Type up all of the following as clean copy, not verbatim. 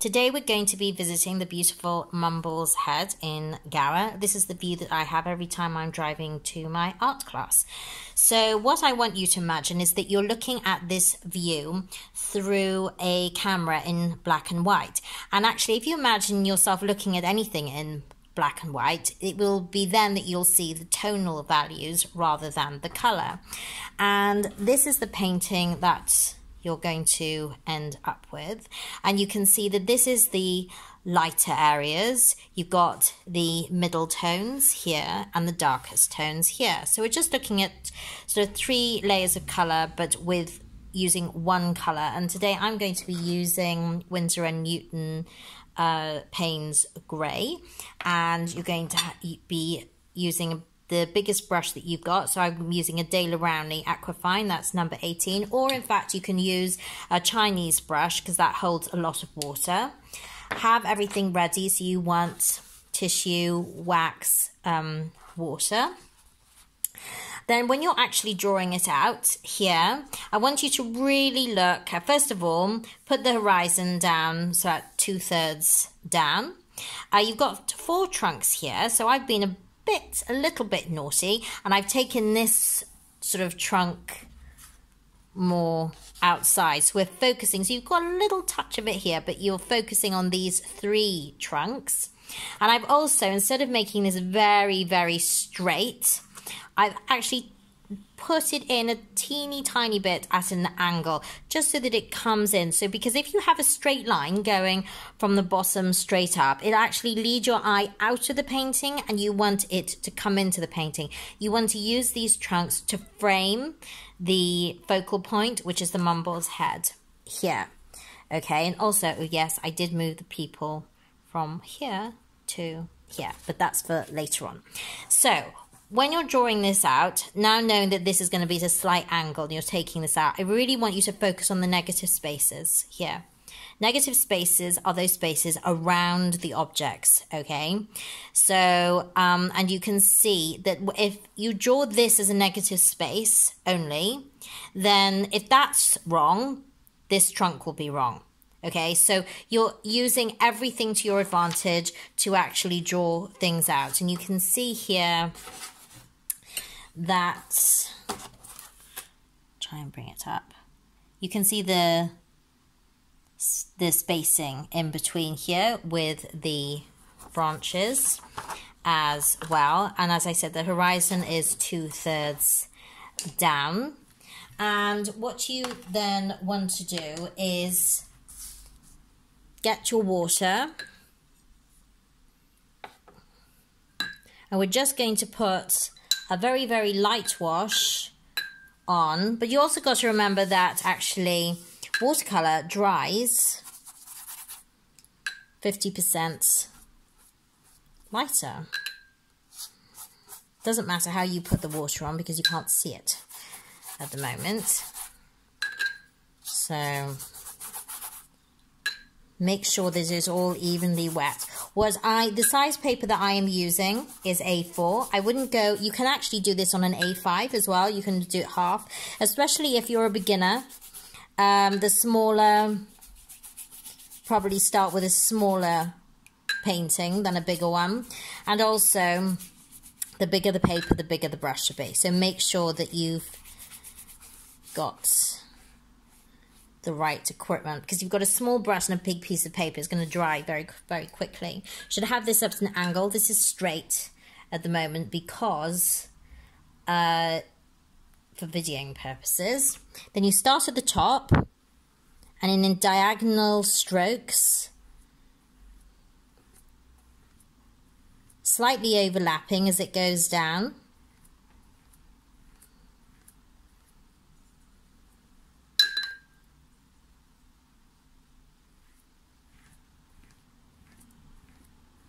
Today we're going to be visiting the beautiful Mumbles Head in Gower. This is the view that I have every time I'm driving to my art class. So what I want you to imagine is that you're looking at this view through a camera in black and white. And actually, if you imagine yourself looking at anything in black and white, it will be then that you'll see the tonal values rather than the colour. And this is the painting that you're going to end up with. And you can see that this is the lighter areas. You've got the middle tones here and the darkest tones here. So we're just looking at sort of three layers of colour, but with using one colour. And today I'm going to be using Winsor and Newton Payne's Grey. And you're going to be using the biggest brush that you've got. So I'm using a Daler-Rowney Aquafine, that's number 18, or in fact you can use a Chinese brush because that holds a lot of water. Have everything ready, so you want tissue, wax, water. Then when you're actually drawing it out here, I want you to really look at, first of all, put the horizon down, so at 2/3 down. You've got four trunks here, so I've been a little bit naughty, and I've taken this sort of trunk more outside, so we're focusing, so you've got a little touch of it here, but you're focusing on these three trunks. And I've also, instead of making this very, very straight, I've actually put it in a teeny tiny bit at an angle, just so that it comes in. So because if you have a straight line going from the bottom straight up, it actually leads your eye out of the painting, and you want it to come into the painting. You want to use these trunks to frame the focal point, which is the Mumbles Head here. Okay, and also, yes, I did move the people from here to here, but that's for later on. So when you're drawing this out, now knowing that this is going to be at a slight angle and you're taking this out, I really want you to focus on the negative spaces here. Negative spaces are those spaces around the objects, okay? So, and you can see that if you draw this as a negative space only, then if that's wrong, this trunk will be wrong. Okay, so you're using everything to your advantage to actually draw things out. And you can see here that, try and bring it up, you can see the spacing in between here with the branches as well. And as I said, the horizon is 2/3 down. And what you then want to do is get your water, and we're just going to put a very, very light wash on. But you also got to remember that actually watercolor dries 50% lighter. Doesn't matter how you put the water on because you can't see it at the moment. So make sure this is all evenly wet. The size paper that I am using is A4. I wouldn't go, you can actually do this on an A5 as well. You can do it half, especially if you're a beginner. The smaller, probably start with a smaller painting than a bigger one. And also, the bigger the paper, the bigger the brush should be. So make sure that you've got the right equipment, because you've got a small brush and a big piece of paper, it's going to dry very, very quickly. Should I have this up to an angle? This is straight at the moment because for videoing purposes. Then you start at the top, and in diagonal strokes, slightly overlapping as it goes down.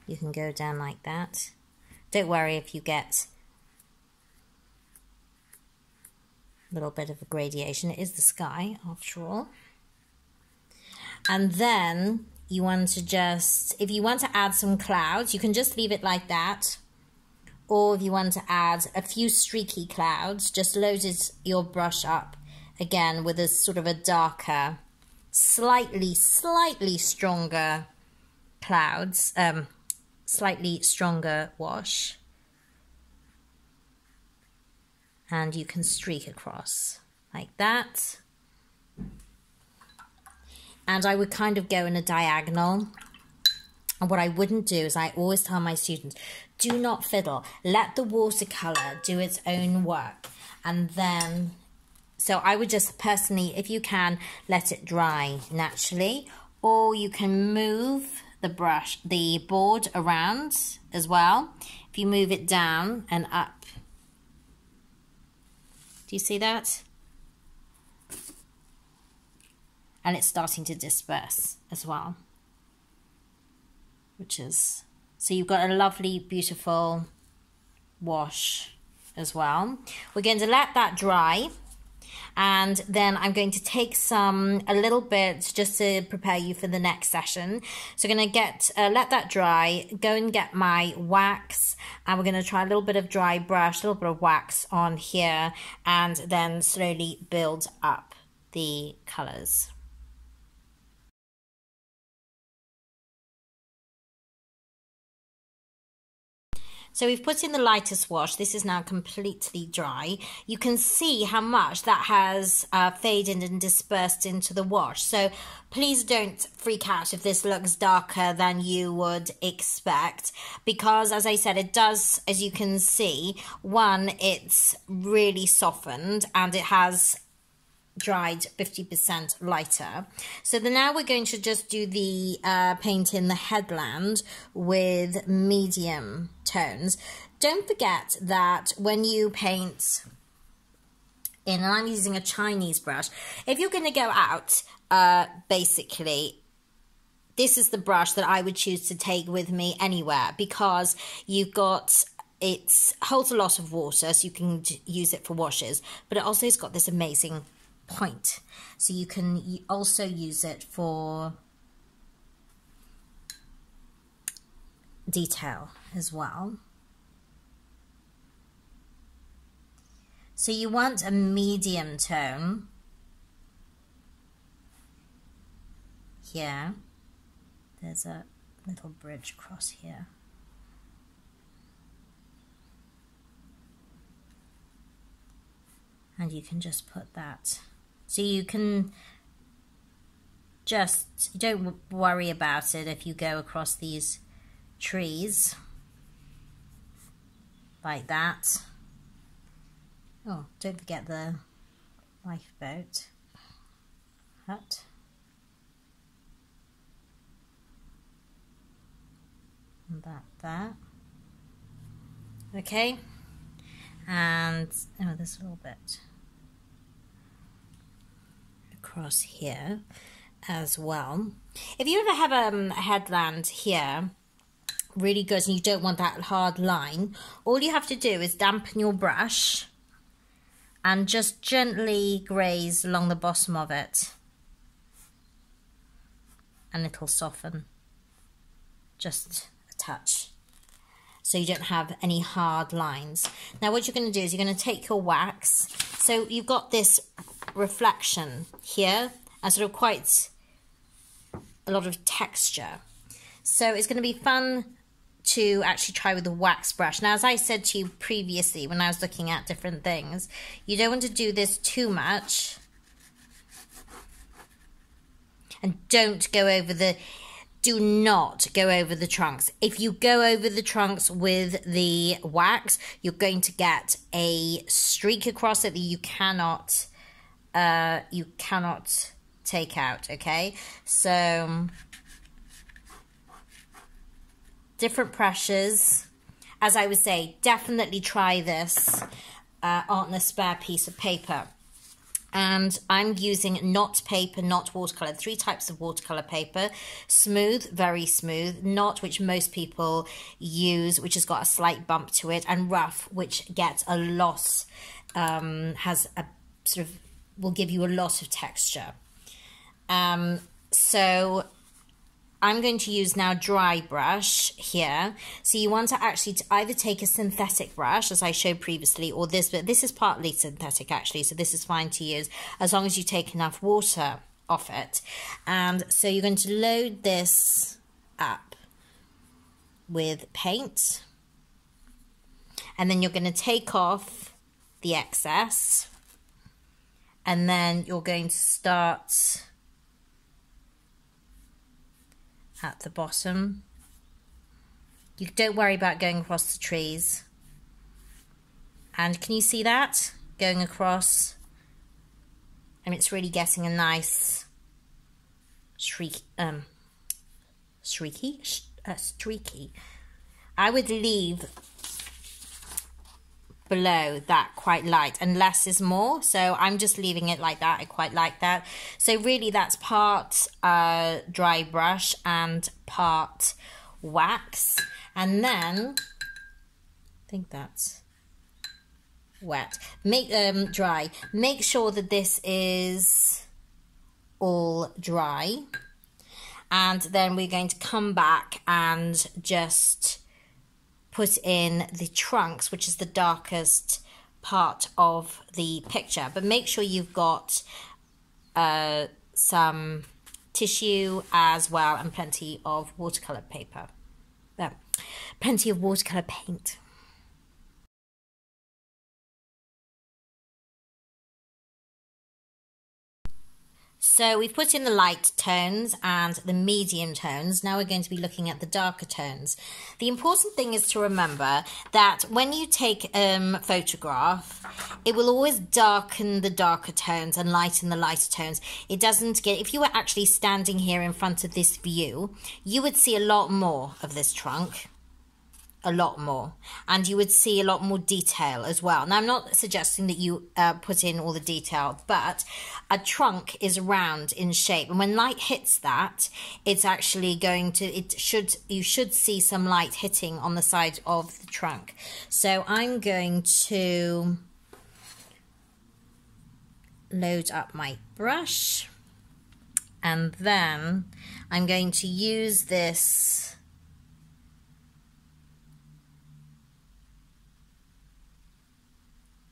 You can go down like that. Don't worry if you get a little bit of a gradation. It is the sky, after all. And then you want to just, if you want to add some clouds, you can just leave it like that. Or if you want to add a few streaky clouds, just load your brush up again with a sort of a darker slightly stronger clouds, slightly stronger wash, and you can streak across like that. And I would kind of go in a diagonal. And what I wouldn't do is, I always tell my students, do not fiddle. Let the watercolor do its own work. And then, so I would just personally, if you can, let it dry naturally. Or you can move the brush, the board around as well. If you move it down and up. Do you see that? And it's starting to disperse as well. Which is, so you've got a lovely, beautiful wash as well. We're going to let that dry, and then I'm going to take some, a little bit, just to prepare you for the next session. So I'm going to get, let that dry, go and get my wax, and we're going to try a little bit of dry brush, a little bit of wax on here, and then slowly build up the colours. So we've put in the lightest wash. This is now completely dry. You can see how much that has faded and dispersed into the wash. So please don't freak out if this looks darker than you would expect, because as I said, it does, as you can see, one, it's really softened and it has dried 50% lighter. So then now we're going to just do the paint in the headland with medium tones. Don't forget that when you paint in, and I'm using a Chinese brush, if you're going to go out, basically this is the brush that I would choose to take with me anywhere, because you've got, it holds a lot of water, so you can use it for washes, but it also has got this amazing point, so you can also use it for detail as well. So you want a medium tone here. There's a little bridge across here. And you can just put that. So you can just, don't worry about it if you go across these trees like that. Oh, don't forget the lifeboat hut. And that there. Okay. And, oh, this little bit across here as well. If you ever have a headland here, really good, and you don't want that hard line, all you have to do is dampen your brush and just gently graze along the bottom of it, and it'll soften just a touch, so you don't have any hard lines. Now what you're going to do is you're going to take your wax, so you've got this reflection here and sort of quite a lot of texture. So it's going to be fun to actually try with the wax brush. Now, as I said to you previously when I was looking at different things, you don't want to do this too much, and don't go over the, do not go over the trunks. If you go over the trunks with the wax, you're going to get a streak across it that you cannot take out, okay? So, different pressures. As I would say, definitely try this on a spare piece of paper. And I'm using knot paper, knot watercolor, three types of watercolor paper. Smooth, very smooth. Knot, which most people use, which has got a slight bump to it. And rough, which gets a lot, has a sort of, will give you a lot of texture. So I'm going to use now dry brush here. So you want to actually either take a synthetic brush, as I showed previously, or this, but this is partly synthetic actually, so this is fine to use as long as you take enough water off it. And so you're going to load this up with paint, and then you're going to take off the excess, and then you're going to start at the bottom. You don't worry about going across the trees. And can you see that? Going across, and it's really getting a nice streaky. I would leave below that quite light, and less is more, so I'm just leaving it like that. I quite like that. So really that's part dry brush and part wax, and then I think that's wet. Dry. Make sure that this is all dry, and then we're going to come back and just put in the trunks, which is the darkest part of the picture. But make sure you've got some tissue as well, and plenty of watercolor paper. Plenty of watercolor paint. So we've put in the light tones and the medium tones. Now we're going to be looking at the darker tones. The important thing is to remember that when you take a photograph, it will always darken the darker tones and lighten the lighter tones. It doesn't get, if you were actually standing here in front of this view, you would see a lot more of this trunk. A lot more, and you would see a lot more detail as well. Now I'm not suggesting that you put in all the detail, but a trunk is round in shape, and when light hits that, it's actually going to, you should see some light hitting on the side of the trunk. So I'm going to load up my brush, and then I'm going to use this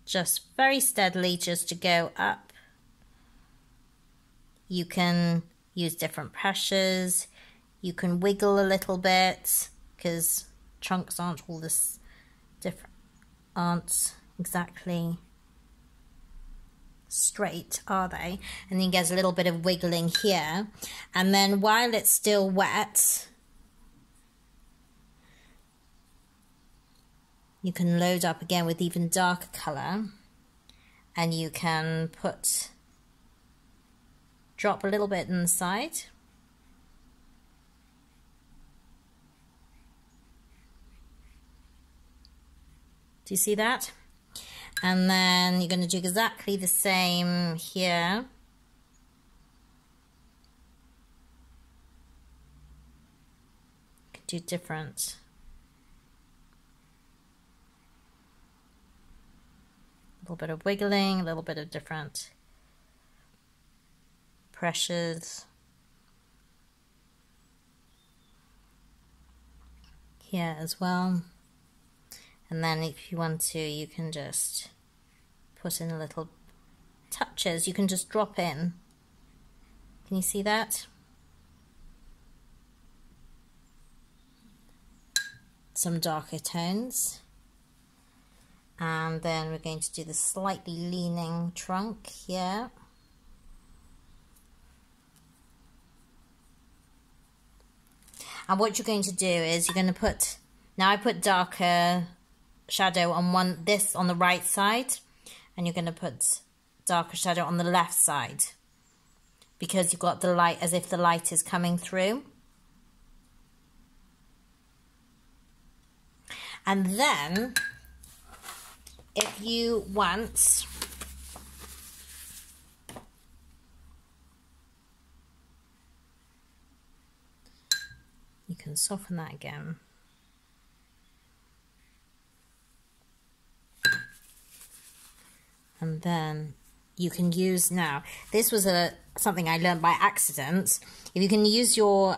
just very steadily, just to go up. You can use different pressures. You can wiggle a little bit, because trunks aren't all this different, aren't exactly straight, are they? And then there's a little bit of wiggling here. And then while it's still wet, you can load up again with even darker colour, and you can drop a little bit inside. Do you see that? And then you're going to do exactly the same here. You could do different. A little bit of wiggling, a little bit of different pressures here as well. And then if you want to, you can just put in little touches. You can just drop in. Can you see that? Some darker tones. And then we're going to do the slightly leaning trunk here. And what you're going to do is you're going to put, now I put darker shadow on this on the right side, and you're going to put darker shadow on the left side, because you've got the light, as if the light is coming through. And then if you want, you can soften that again. And then you can use, now, this was something I learned by accident. If you can use your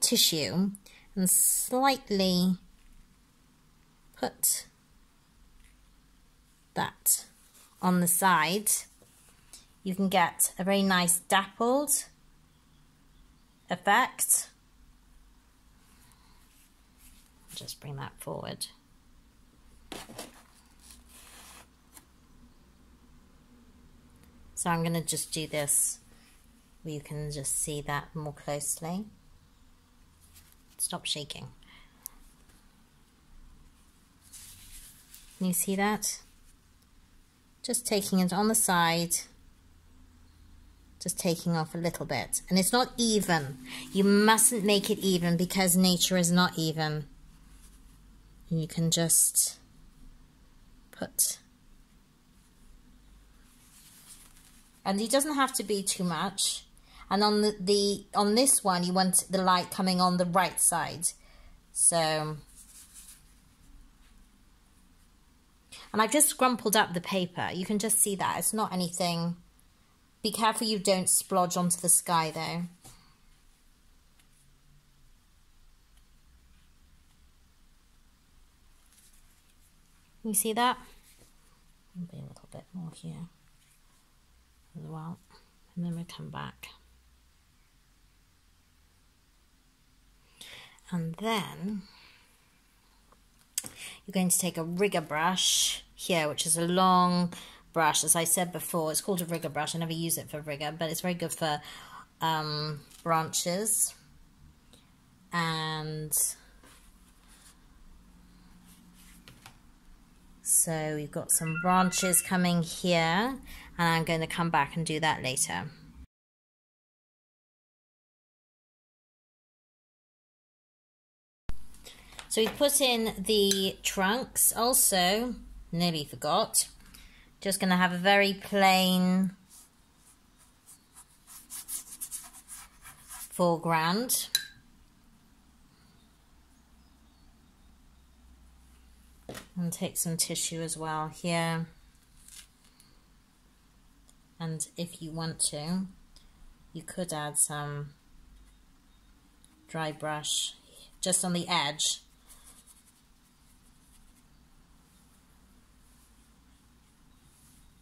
tissue and slightly put that on the side, you can get a very nice dappled effect. Just bring that forward. So I'm going to just do this where you can just see that more closely. Stop shaking. Can you see that? Just taking it on the side, just taking off a little bit. And it's not even. You mustn't make it even because nature is not even. And you can just put. And it doesn't have to be too much. And on on this one, you want the light coming on the right side. So, and I've just crumpled up the paper. You can just see that. It's not anything. Be careful you don't splodge onto the sky though. You see that? Maybe a little bit more here as well. And then we come back. And then you're going to take a rigger brush here, which is a long brush. As I said before, it's called a rigger brush. I never use it for rigger, but it's very good for branches. And so you've got some branches coming here, and I'm going to come back and do that later. So we've put in the trunks also, nearly forgot. Just going to have a very plain foreground. And take some tissue as well here. And if you want to, you could add some dry brush just on the edge.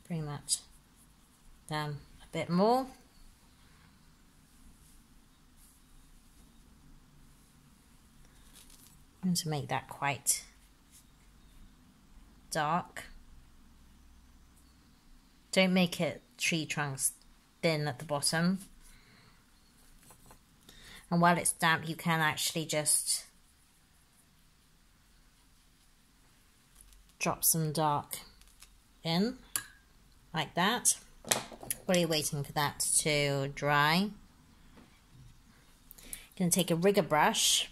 Bring that down a bit more. I'm going to make that quite dark. Don't make it tree trunks thin at the bottom. And while it's damp, you can actually just drop some dark in. Like that. While you're waiting for that to dry, going to take a rigger brush,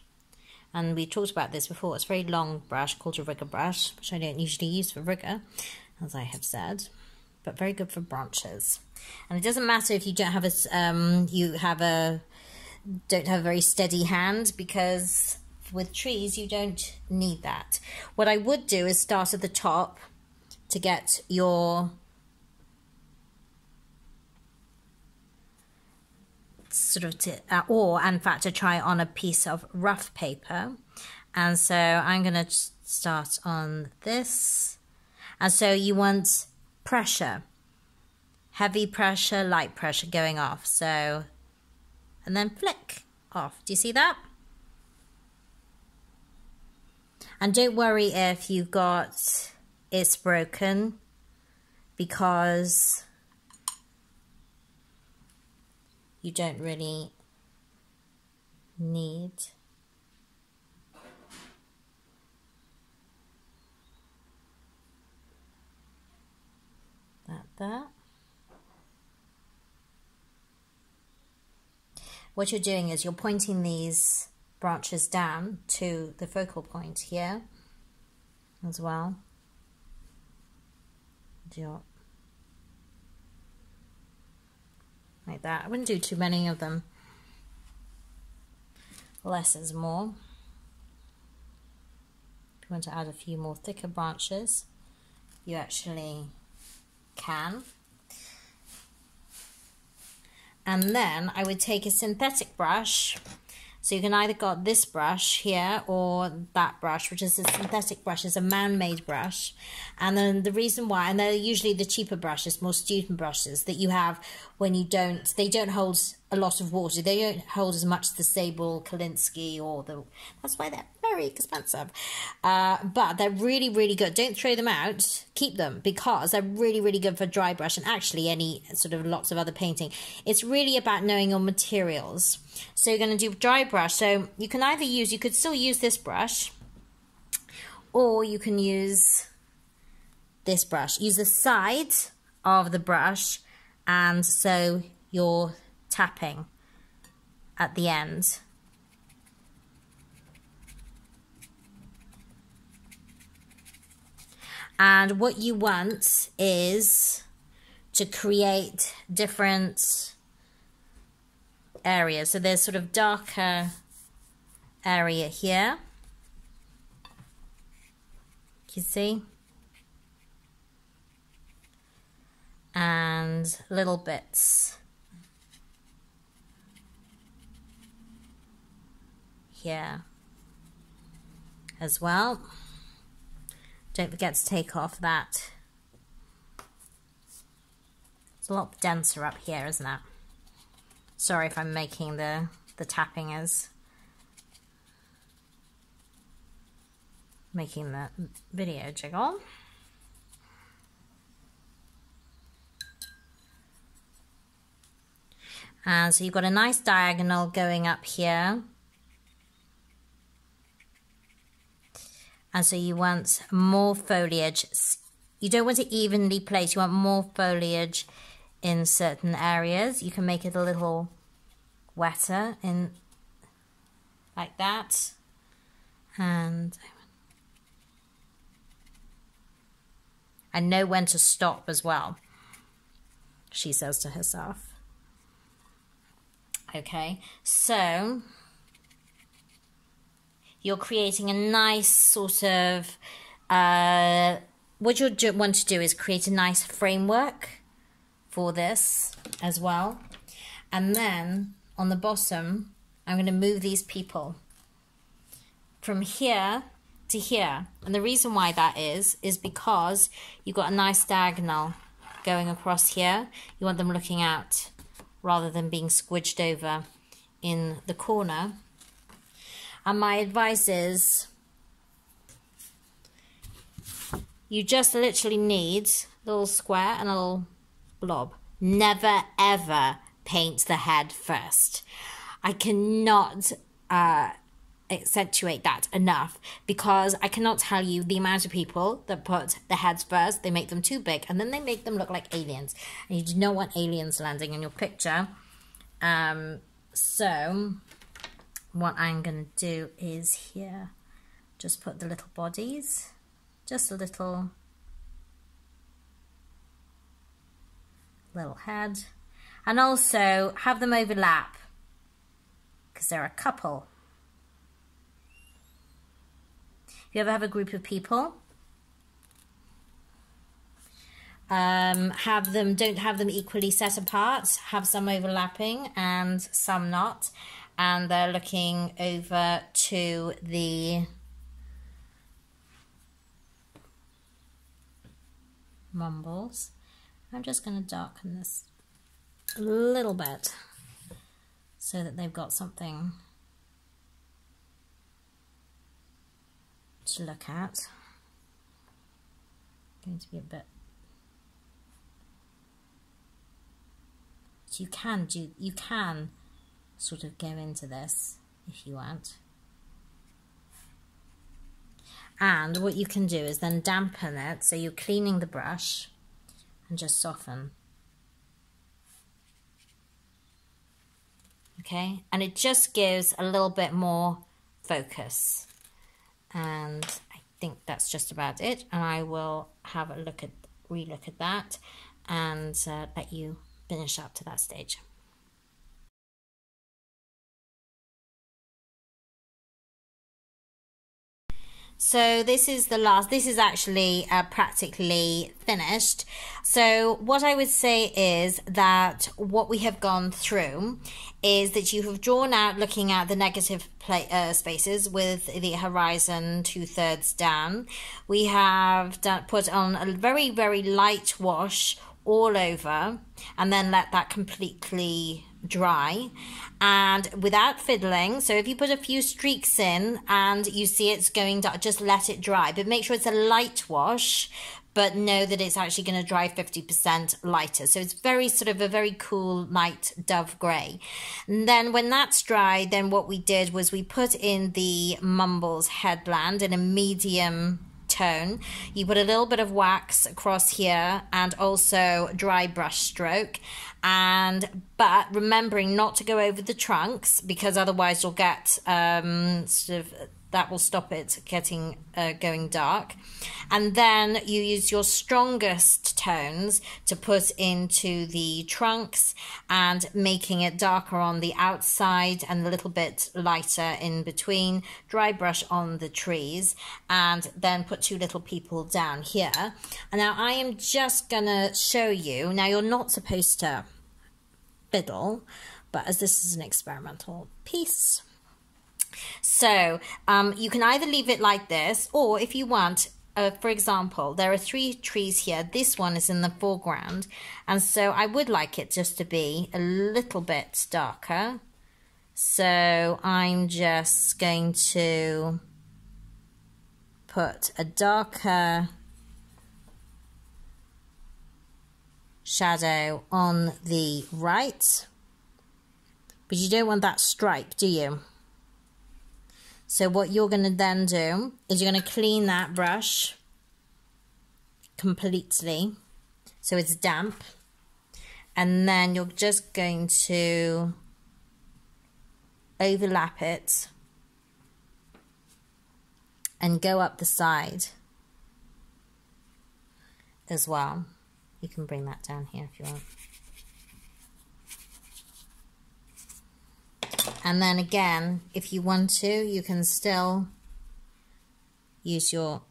and we talked about this before. It's a very long brush called a rigger brush, which I don't usually use for rigger, as I have said, but very good for branches. And it doesn't matter if you don't have a don't have a very steady hand, because with trees you don't need that. What I would do is start at the top to get your sort of or in fact to try on a piece of rough paper. And so I'm going to start on this. And so you want pressure, heavy pressure, light pressure going off. So, and then flick off. Do you see that? And don't worry if you've got it's broken, because you don't really need that there. What you're doing is you're pointing these branches down to the focal point here as well. Like that. I wouldn't do too many of them. Less is more. If you want to add a few more thicker branches, you actually can. And then I would take a synthetic brush So you can either got this brush here or that brush, which is a synthetic brush. It's a man-made brush. And then the reason why, and they're usually the cheaper brushes, more student brushes that you have when you don't, they don't hold a lot of water. They don't hold as much the sable Kolinsky or the, that's why they're very expensive. But they're really, really good. Don't throw them out. Keep them because they're really, really good for dry brush and actually any sort of lots of other painting. It's really about knowing your materials. So you're going to do dry brush. So you can either use, you could still use this brush or you can use this brush. Use the side of the brush and so you're tapping at the end. And what you want is to create different areas. So there's sort of darker area here. You see? And little bits here as well. Don't forget to take off that. It's a lot denser up here, isn't it? Sorry if I'm making the tapping as making the video jiggle. And so you've got a nice diagonal going up here. And so you want more foliage. You don't want it evenly placed. You want more foliage in certain areas. You can make it a little wetter in like that. And I know when to stop as well, she says to herself. Okay, so you're creating a nice sort of, what you want to do is create a nice framework for this as well. And then on the bottom, I'm going to move these people from here to here. And the reason why that is because you've got a nice diagonal going across here. You want them looking out rather than being squidged over in the corner. And my advice is you just literally need a little square and a little blob. Never, ever paint the head first. I cannot accentuate that enough because I cannot tell you the amount of people that put the heads first. They make them too big and then they make them look like aliens. And you do not want aliens landing in your picture. So what I'm going to do is here, just put the little bodies, just a little head, and also have them overlap because they're a couple. If you ever have a group of people, don't have them equally set apart, have some overlapping and some not. And they're looking over to the Mumbles. I'm just going to darken this a little bit so that they've got something to look at. Going to be a bit. So you can sort of go into this if you want. And what you can do is then dampen it, so you're cleaning the brush and just soften. Okay, and it just gives a little bit more focus. And I think that's just about it. And I will have a look at, re-look at that and let you finish up to that stage. So this is the last, this is actually practically finished. So what I would say is that what we have gone through is that you have drawn out looking at the negative spaces with the horizon 2/3 down. We have put on a very, very light wash all over and then let that completely dry and without fiddling. So if you put a few streaks in and you see it's going dark, just let it dry, but make sure it's a light wash, but know that it's actually going to dry 50% lighter. So it's very sort of a very cool light dove grey. And then when that's dry, then what we did was we put in the Mumbles Headland in a medium tone. You put a little bit of wax across here and also dry brush stroke, and but remembering not to go over the trunks, because otherwise you'll get sort of that will stop it getting going dark. And then you use your strongest tones to put into the trunks and making it darker on the outside and a little bit lighter in between. Dry brush on the trees and then put two little people down here. And now I am just gonna show you, now you're not supposed to fiddle, but as this is an experimental piece. So you can either leave it like this, or if you want, for example, there are 3 trees here. This one is in the foreground. And so I would like it just to be a little bit darker. So I'm just going to put a darker shadow on the right. But you don't want that stripe, do you? So what you're going to then do is you're going to clean that brush completely so it's damp, and then you're just going to overlap it and go up the side as well. You can bring that down here if you want. And then again, if you want to, you can still use your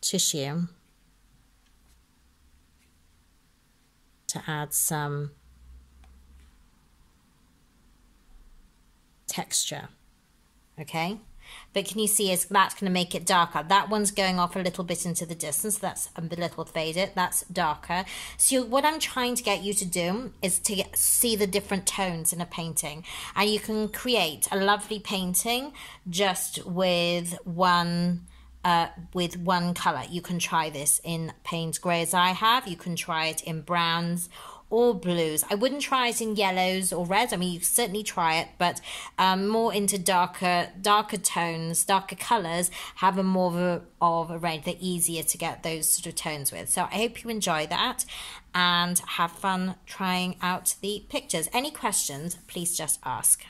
tissue to add some texture, okay? But can you see is that's going to make it darker? That one's going off a little bit into the distance. That's a little faded. That's darker. So what I'm trying to get you to do is to see the different tones in a painting. And you can create a lovely painting just with one colour. You can try this in Payne's Grey as I have. You can try it in browns or blues. I wouldn't try it in yellows or reds. I mean, you certainly try it, but more into darker tones, darker colours, have a more of a range. They're easier to get those sort of tones with. So I hope you enjoy that and have fun trying out the pictures. Any questions, please just ask.